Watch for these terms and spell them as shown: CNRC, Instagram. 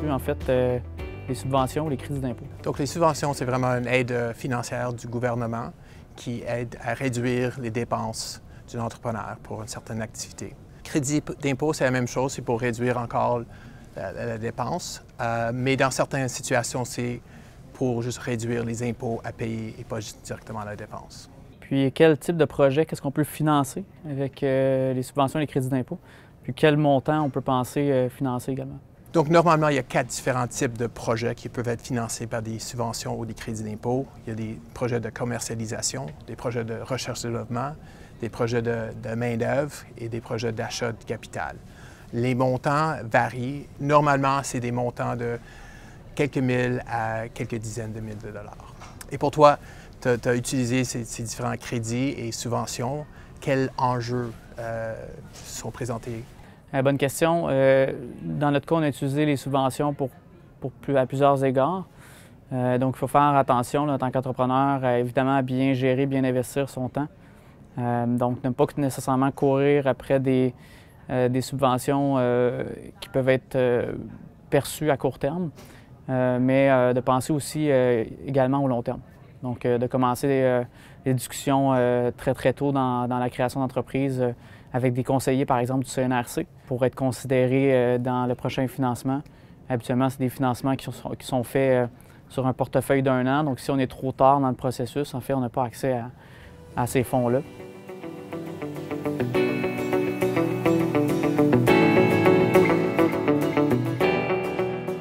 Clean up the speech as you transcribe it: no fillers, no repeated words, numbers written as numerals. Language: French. perçu en fait les subventions ou les crédits d'impôt. Donc les subventions, c'est vraiment une aide financière du gouvernement qui aide à réduire les dépenses d'un entrepreneur pour une certaine activité. Crédit d'impôt, c'est la même chose, c'est pour réduire encore la dépense, mais dans certaines situations, c'est pour juste réduire les impôts à payer et pas directement la dépense. Puis quel type de projet, qu'est-ce qu'on peut financer avec les subventions et les crédits d'impôt? Puis quel montant on peut penser financer également? Donc normalement, il y a 4 différents types de projets qui peuvent être financés par des subventions ou des crédits d'impôt. Il y a des projets de commercialisation, des projets de recherche et développement, des projets de main-d'œuvre et des projets d'achat de capital. Les montants varient. Normalement, c'est des montants de quelques milles à quelques dizaines de milliers de dollars. Et pour toi, tu as utilisé ces différents crédits et subventions. Quels enjeux sont présentés? Bonne question. Dans notre cas, on a utilisé les subventions à plusieurs égards. Donc, il faut faire attention là, en tant qu'entrepreneur, évidemment, à bien gérer, bien investir son temps. Donc, ne pas nécessairement courir après des subventions qui peuvent être perçues à court terme, mais de penser aussi également au long terme. Donc, de commencer les discussions très tôt dans la création d'entreprise avec des conseillers, par exemple, du CNRC pour être considérés dans le prochain financement. Habituellement, c'est des financements qui sont faits sur un portefeuille d'1 an. Donc, si on est trop tard dans le processus, en fait, on n'a pas accès à ces fonds-là.